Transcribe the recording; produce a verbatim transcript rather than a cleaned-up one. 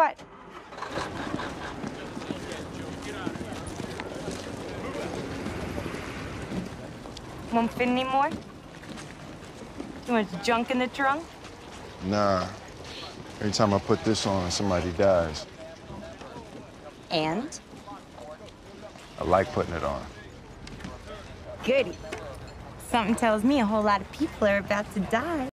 What? Won't fit anymore? Too much junk in the trunk? Nah. Every time I put this on, somebody dies. And? I like putting it on. Goody. Something tells me a whole lot of people are about to die.